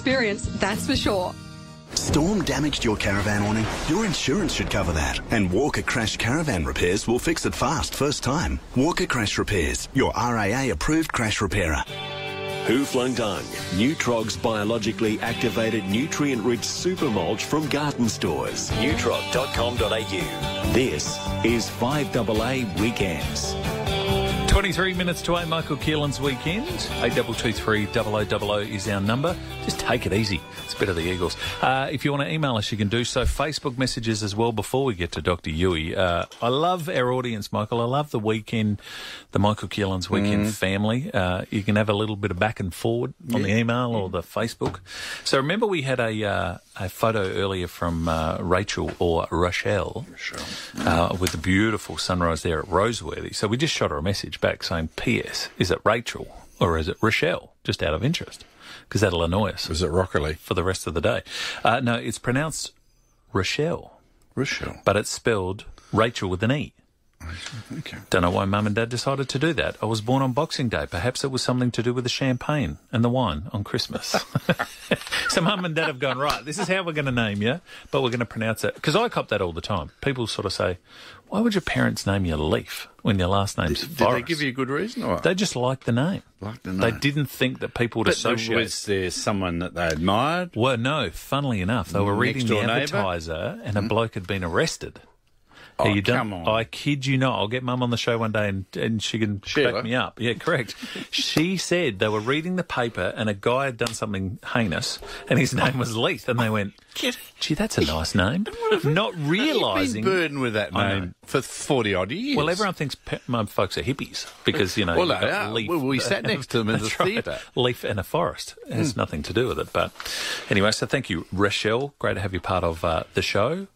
experience, that's for sure. Storm damaged your caravan awning? Your insurance should cover that. And Walker Crash Caravan Repairs will fix it fast first time. Walker Crash Repairs, your RAA approved crash repairer. Hu Flung Dung, Neutrog's biologically activated nutrient-rich super mulch from garden stores. neutrog.com.au. This is 5AA Weekends. 23 minutes to 8, Michael Keehan's Weekend. 8223 0000 is our number. Just take it easy. It's better the Eagles. If you want to email us, you can do so. Facebook messages as well before we get to Dr. Uwe. I love our audience, Michael. I love the weekend, the Michael Keehan's Weekend family. You can have a little bit of back and forward on the email or the Facebook. So remember we had a photo earlier from Rachel or Rochelle with the beautiful sunrise there at Roseworthy. So we just shot her a message back saying, P.S., is it Rachel or is it Rochelle? Just out of interest, because that'll annoy us. Is it Rockley? For the rest of the day. No, it's pronounced Rochelle. Rochelle. But it's spelled Rachel with an E. Okay. Don't know why Mum and Dad decided to do that. I was born on Boxing Day. Perhaps it was something to do with the champagne and the wine on Christmas. So Mum and Dad have gone, right, this is how we're going to name you, but we're going to pronounce it. Because I cop that all the time. People sort of say, why would your parents name you Leith when your last name's Forest? Did they give you a good reason? Or? They just liked the name. Liked the name. They didn't think that people would associate. Was there someone that they admired? Well, no. Funnily enough, they were reading the advertiser and a bloke had been arrested. Oh, come on. I kid you not. I'll get Mum on the show one day and she can back me up. Yeah, correct. She said they were reading the paper and a guy had done something heinous and his name was Leith. And they went, gee, that's a nice name. Not realising. I've been burdened with that name for 40-odd years. Well, everyone thinks my folks are hippies because, you know. Well, they are. Leith, well, we sat next to them in the theatre. Leith and a forest. It has nothing to do with it. But anyway, so thank you, Rochelle. Great to have you part of the show.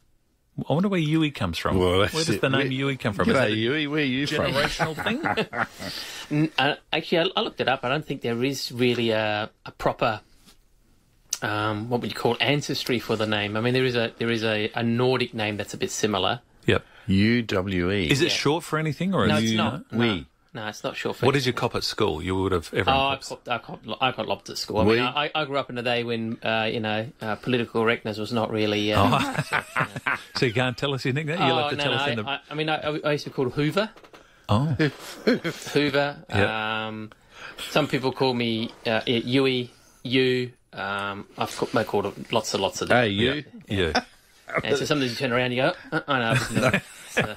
I wonder where Uwe comes from. Well, where does the name Uwe come from? Uwe, where are you generational from? Generational thing? Actually, I looked it up. I don't think there is really a proper, what would you call, ancestry for the name. I mean, there is a Nordic name that's a bit similar. Yep. UWE. Is it short for anything? Or no, it's not. No, it's not short for anything. What did you cop at school? You would have I got lobbed at school. I mean, I grew up in a day when, political correctness was not really... So you can't tell us your nickname? You'll have to tell us in the... I mean, I used to be called Hoover. Oh. Hoover. Yep. Some people call me Uwe, you. I've called it lots of different... Hey, you. Yeah. And so sometimes you turn around and you go, no. So,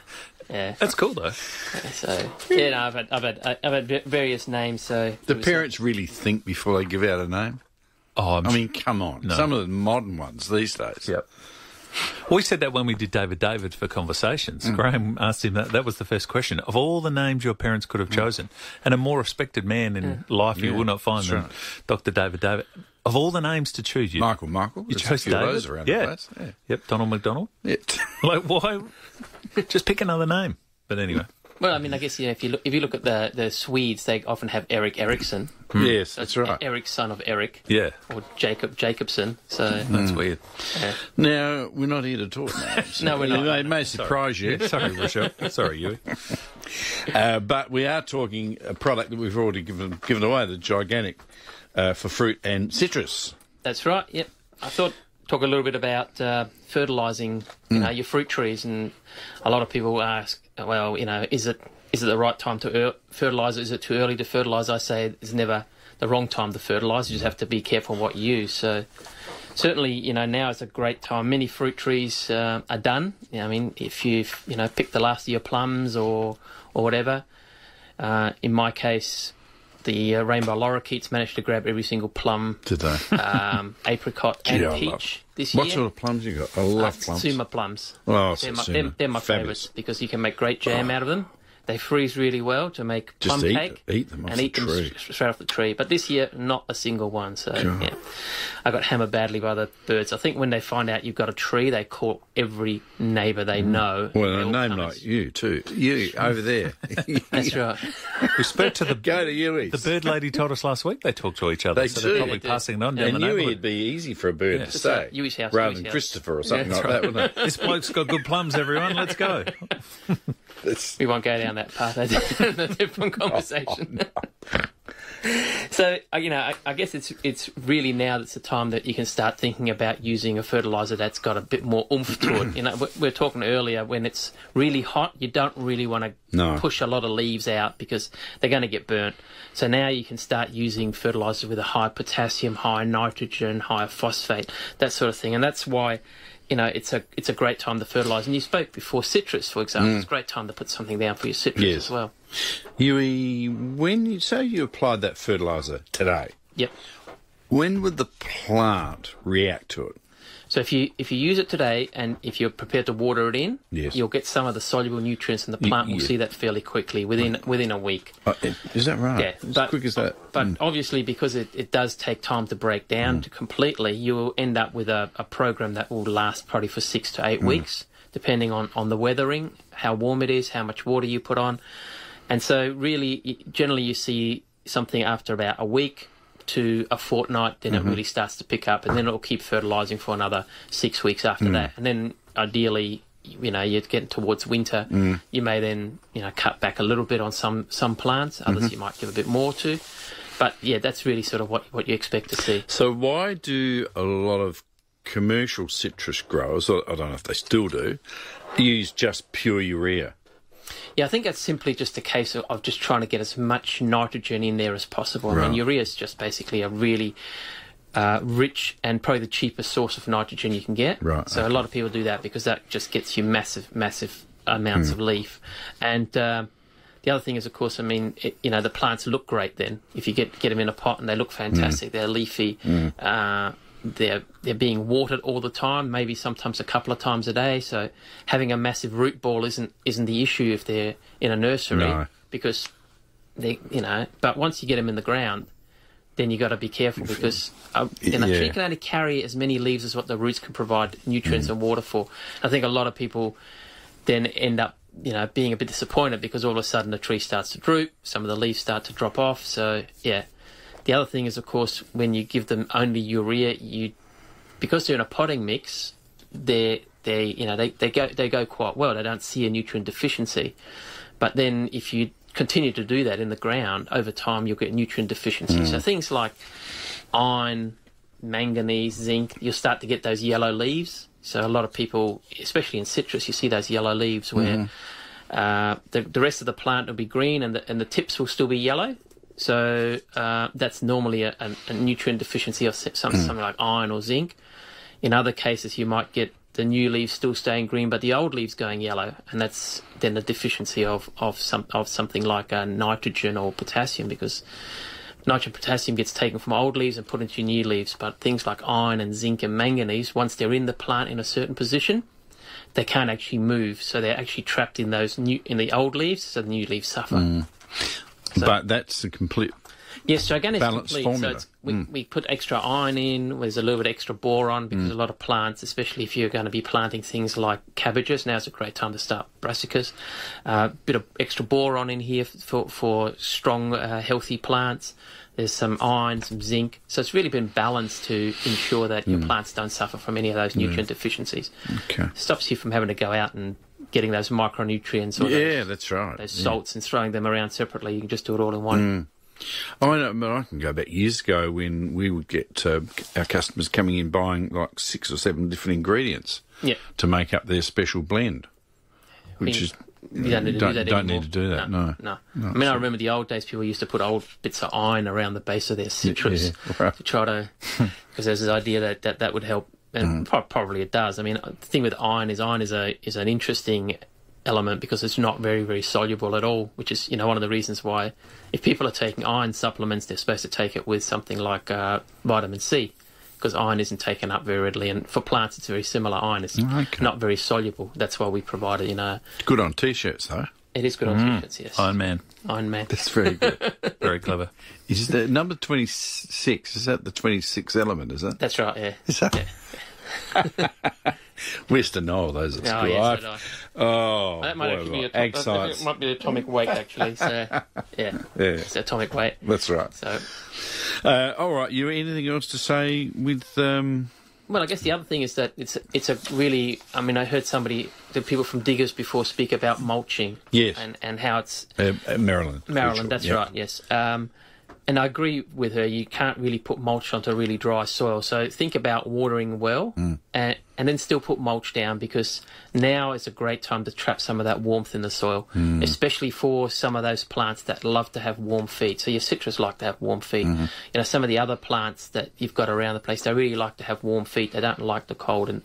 yeah. That's cool though. So yeah, no, I've had various names. So the parents really think before they give out a name. Oh, I mean, come on! No. Some of the modern ones these days. Yep. We said that when we did David David for Conversations. Graham asked him that. That was the first question. Of all the names your parents could have chosen, and a more respected man in life you will not find than Dr. David David. Of all the names to choose, you Michael, you chose David. Those around the place. Yeah. Yep. Donald McDonald. Yep. Like why? Just pick another name. But anyway. Well, I mean, I guess if you look at the Swedes, they often have Eric Erickson. Yes, that's right. Eric, son of Eric. Yeah. Or Jacob Jacobson. So that's weird. Yeah. Now we're not here to talk names. No, we're not. They may surprise you. Sorry, Rochelle. Sorry, you. But we are talking a product that we've already given away, the Gyganic. For fruit and citrus. That's right, yep. I thought talk a little bit about fertilising your fruit trees, and a lot of people ask, well, is it the right time to fertilise? Is it too early to fertilise? I say it's never the wrong time to fertilise. You just have to be careful what you use. So certainly, now is a great time. Many fruit trees are done. I mean, if you've, picked the last of your plums or whatever, in my case... The rainbow lorikeets managed to grab every single plum today. Apricot and peach this year. What sort of plums you got? I love plums. Suma plums. Oh, they're my favourites because you can make great jam out of them. They freeze really well to make plum cake. Eat them and eat them straight off the tree. But this year, not a single one. So yeah, I got hammered badly by the birds. I think when they find out you've got a tree, they call every neighbour they know. Well, a name like you too. You over there. That's right. We spoke to the go to Uwe. The bird lady told us last week they talk to each other. They so do. They're probably passing it on down the neighbourhood. It'd be easy for a bird to say Uwe's house, rather than Christopher or something like that, wouldn't it? This bloke's got good plums. Everyone, let's go. We won't go down that path. That's a different conversation. Oh, no. So, you know, I guess it's really now that's the time that you can start thinking about using a fertiliser that's got a bit more oomph to it. You know, we were talking earlier, when it's really hot, you don't really want to push a lot of leaves out because they're going to get burnt. So now you can start using fertilisers with a high potassium, high nitrogen, high phosphate, that sort of thing. And that's why, you know, it's a great time to fertilise. And you spoke before citrus, for example. It's a great time to put something down for your citrus as well. When you say you applied that fertiliser today, when would the plant react to it? So if you use it today and if you're prepared to water it in, you'll get some of the soluble nutrients, and the plant will see that fairly quickly, within a week. Is that right? Yeah, as quick as that. But obviously, because it does take time to break down completely, you will end up with a program that will last probably for 6 to 8 weeks, depending on the weathering, how warm it is, how much water you put on. And so really, generally you see something after about a week to a fortnight, then it really starts to pick up, and then it'll keep fertilising for another 6 weeks after that. And then ideally, you know, you're getting towards winter, you may then, you know, cut back a little bit on some plants, others you might give a bit more to. But, yeah, that's really sort of what you expect to see. So why do a lot of commercial citrus growers, I don't know if they still do, use just pure urea? Yeah, I think that's simply just a case of just trying to get as much nitrogen in there as possible. Right. I mean, urea is just basically a really rich and probably the cheapest source of nitrogen you can get. Right. So a lot of people do that because that just gets you massive, massive amounts of leaf. And the other thing is, of course, I mean, you know, the plants look great then. If you get them in a pot and they look fantastic, they're leafy, they're being watered all the time, maybe sometimes a couple of times a day, so having a massive root ball isn't the issue if they're in a nursery, because they, you know, but once you get them in the ground, then you got to be careful, because you know, you can only carry as many leaves as what the roots can provide nutrients and water for. I think a lot of people then end up, you know, being a bit disappointed because all of a sudden the tree starts to droop, some of the leaves start to drop off. So yeah. The other thing is, of course, when you give them only urea, because they're in a potting mix, they go quite well. They don't see a nutrient deficiency. But then if you continue to do that in the ground, over time you'll get nutrient deficiency. So things like iron, manganese, zinc, you'll start to get those yellow leaves. So a lot of people, especially in citrus, you see those yellow leaves where the rest of the plant will be green and the tips will still be yellow. So that's normally a nutrient deficiency of something like iron or zinc. In other cases, you might get the new leaves still staying green, but the old leaves going yellow, and that's then a deficiency of something like nitrogen or potassium, because nitrogen and potassium gets taken from old leaves and put into new leaves. But things like iron and zinc and manganese, once they're in the plant in a certain position, they can't actually move, so they're actually trapped in those in the old leaves, so the new leaves suffer. So, but that's a complete balanced formula. So it's, we put extra iron in, there's a little bit extra boron, because a lot of plants, especially if you're going to be planting things like cabbages, now's a great time to start brassicas. A bit of extra boron in here for strong, healthy plants. There's some iron, some zinc. So it's really been balanced to ensure that your plants don't suffer from any of those nutrient deficiencies. Okay. Stops you from having to go out and getting those micronutrients or those salts and throwing them around separately. You can just do it all in one. I know, but I can go back years ago when we would get our customers coming in buying like 6 or 7 different ingredients to make up their special blend, which is... You don't need to do that anymore. Don't need to do that, no. I mean, I remember the old days, people used to put old bits of iron around the base of their citrus to try to... Because there's this idea that would help. And probably it does. I mean, the thing with iron is an interesting element because it's not very, very soluble at all, which is, you know, one of the reasons why if people are taking iron supplements, they're supposed to take it with something like vitamin C, because iron isn't taken up very readily. And for plants, it's very similar. Iron is not very soluble. That's why we provide it in a... Good on T-shirts, though. It is good on T-shirts, yes. Iron Man. Iron Man. That's very good. Very clever. Is the number 26, is that the 26th element, is it? That's right, yeah. Is that... We used to know those at school. That might be the atomic weight, actually. So, it's atomic weight. That's right. So, all right. You anything else to say with? Well, I guess the other thing is that it's a really. I mean, I heard the people from Diggers before speak about mulching. Yes. And how it's Maryland. That's right. Yes. And I agree with her, you can't really put mulch onto really dry soil. So think about watering well and then still put mulch down, because now is a great time to trap some of that warmth in the soil, especially for some of those plants that love to have warm feet. So your citrus like to have warm feet. You know, some of the other plants that you've got around the place, they really like to have warm feet. They don't like the cold. And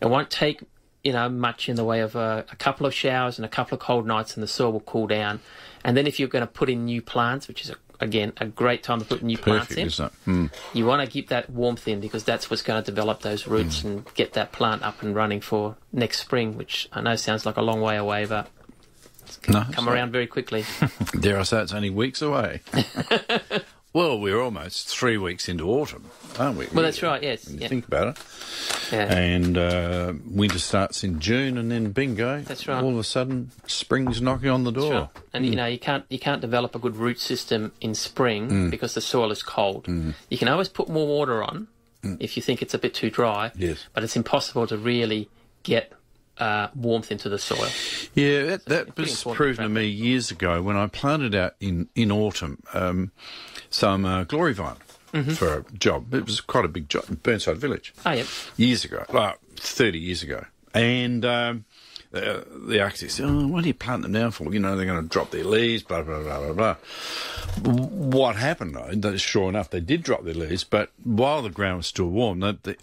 it won't take, you know, much in the way of a couple of showers and a couple of cold nights, and the soil will cool down. And then if you're going to put in new plants, which is a great time to put new plants in. Isn't it? You want to keep that warmth in, because that's what's going to develop those roots and get that plant up and running for next spring, which I know sounds like a long way away, but it's come around very quickly. Dare I say it's only weeks away. Well, we're almost 3 weeks into autumn, aren't we? Well, that's right, yes. When you think about it. Yeah. And winter starts in June, and then bingo, that's right, all of a sudden spring's knocking on the door. Right. And you know, you can't develop a good root system in spring because the soil is cold. You can always put more water on if you think it's a bit too dry, but it's impossible to really get warmth into the soil. Yeah, that was proven to me years ago when I planted out in autumn some glory vine for a job. It was quite a big job in Burnside Village. Oh, yeah. Years ago, like 30 years ago. And the architect said, oh, what do you plant them now for? You know, they're going to drop their leaves, blah, blah, blah, blah, blah. What happened, though, sure enough, they did drop their leaves, but while the ground was still warm, the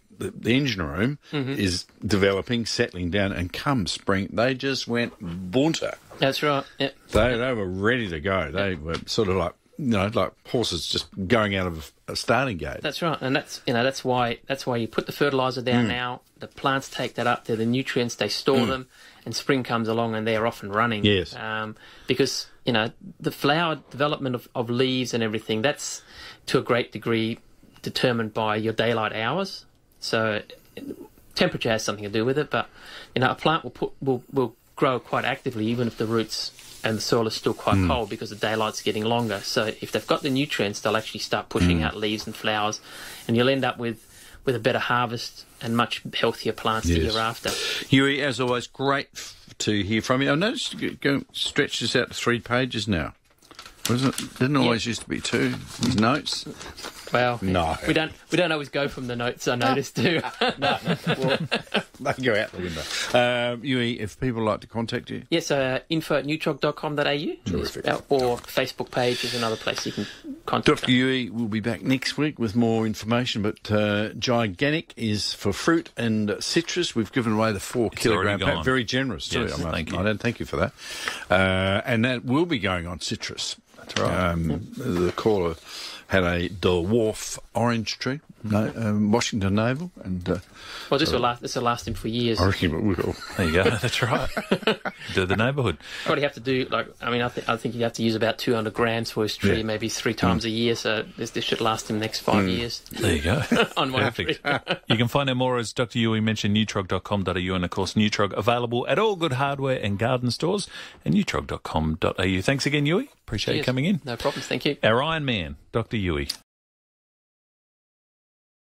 engine room is developing, settling down, and come spring, they just went bunter. That's right. Yep. They were ready to go. They were sort of like, you know, like horses just going out of a starting gate. That's right, and that's why you put the fertiliser down now. The plants take that up. They're the nutrients. They store them, and spring comes along, and they're off and running. Yes, because you know the flower development of leaves and everything. That's to a great degree determined by your daylight hours. So temperature has something to do with it, but you know a plant will grow quite actively even if the roots and the soil is still quite cold, because the daylight's getting longer. So if they've got the nutrients, they'll actually start pushing out leaves and flowers, and you'll end up with a better harvest and much healthier plants the year after. Huey, as always, great to hear from you. I noticed you go stretch this out to 3 pages now. Didn't always used to be 2 notes. Well, no, we don't always go from the notes. I noticed too. Well, they go out the window. Uwe, if people like to contact you, yes, info@neutrog.com.au. Terrific. Or Facebook page is another place you can contact. Dr. Uwe will be back next week with more information. But Gyganic is for fruit and citrus. We've given away the 4 kilogram pack. Very generous too. Yes, thank you. I don't thank you for that. And that will be going on citrus. That's right. The caller had a dwarf orange tree, Washington Naval, and well, this will last him for years. I reckon it will. There you go. That's right. The neighbourhood. Probably have to do like I think you have to use about 200 grams for his tree, maybe 3 times a year. So this should last him the next 5 years. There you go. On one tree. You can find out more, as Dr. Uwe mentioned, neutrog.com.au, and of course Neutrog available at all good hardware and garden stores, and neutrog.com.au. Thanks again, Uwe. Appreciate you coming in. No problems. Thank you. Our Iron Man, Dr. Uwe.